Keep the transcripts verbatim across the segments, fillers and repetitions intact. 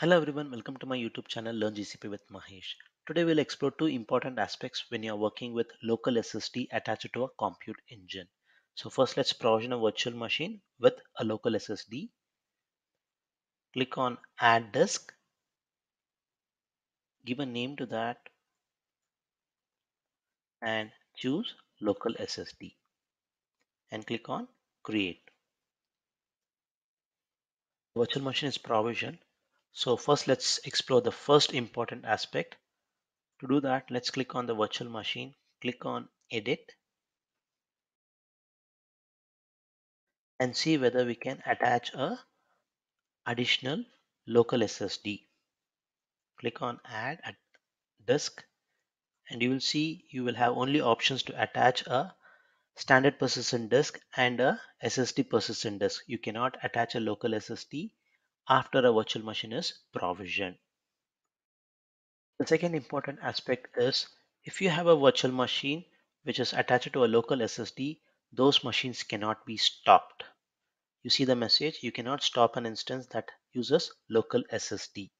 Hello everyone, welcome to my YouTube channel Learn G C P with Mahesh. Today we'll explore two important aspects when you're working with local S S D attached to a compute engine. So first let's provision a virtual machine with a local S S D. Click on Add Disk. Give a name to that and choose local S S D and click on Create. Virtual machine is provisioned. So first let's explore the first important aspect. To do that, let's click on the virtual machine, click on Edit and see whether we can attach a additional local S S D. Click on Add at Disk and you will see you will have only options to attach a standard persistent disk and a S S D persistent disk. You cannot attach a local S S D after a virtual machine is provisioned. The second important aspect is if you have a virtual machine which is attached to a local S S D, those machines cannot be stopped. You see the message, you cannot stop an instance that uses local S S D.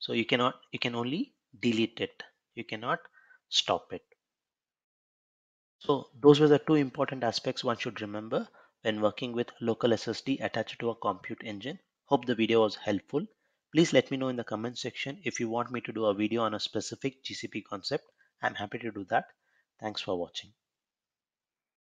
So you cannot, you can only delete it. You cannot stop it. So those were the two important aspects one should remember when working with local S S D attached to a compute engine. Hope the video was helpful. Please let me know in the comment section if you want me to do a video on a specific G C P concept. I'm happy to do that. Thanks for watching.